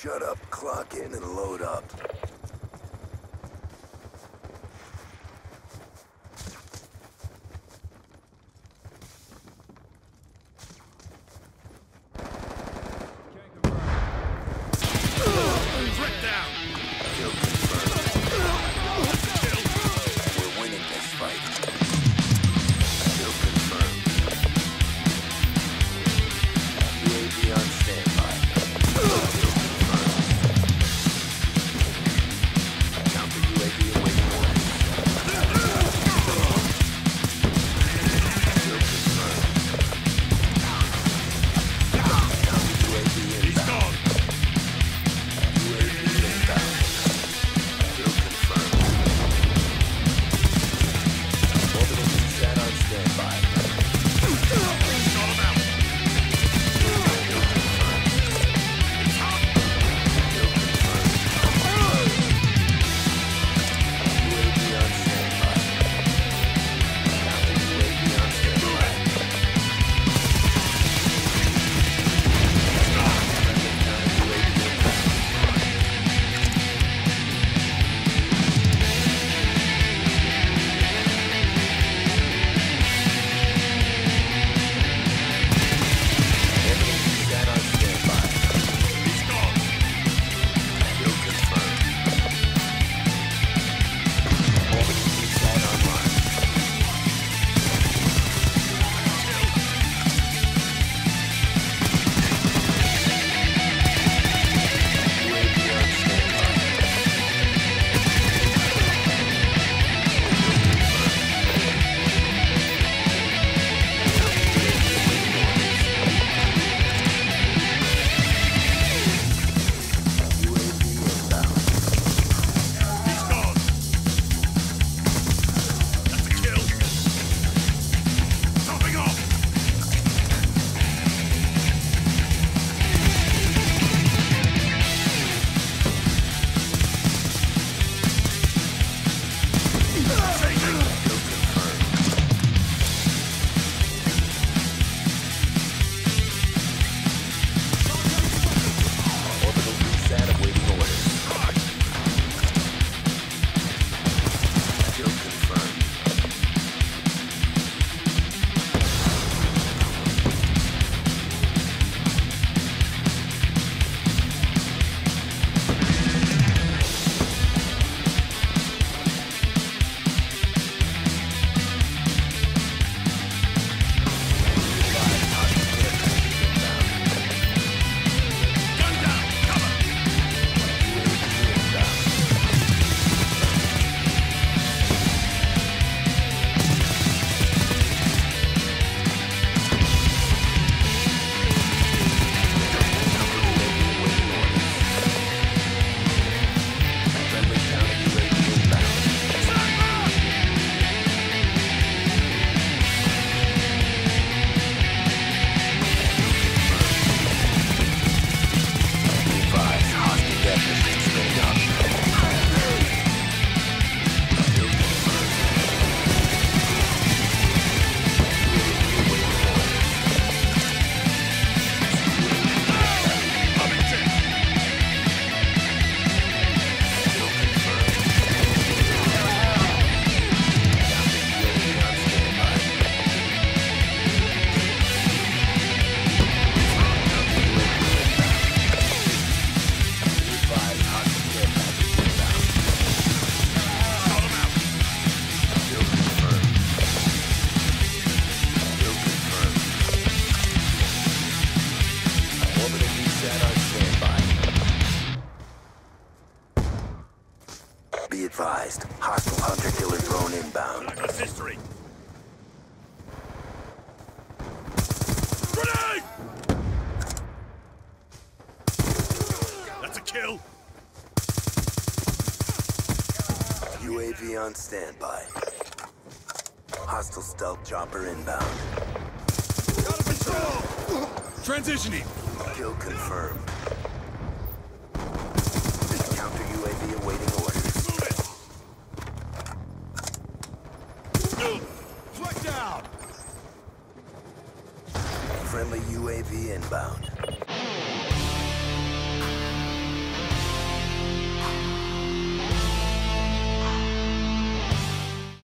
Shut up, clock in, and load up. Hostile hunter-killer drone inbound. Blacklist history! Grenade! That's a kill! UAV on standby. Hostile stealth chopper inbound. Out of control! Transitioning! Kill confirmed. Counter UAV awaiting orders. Friendly UAV inbound.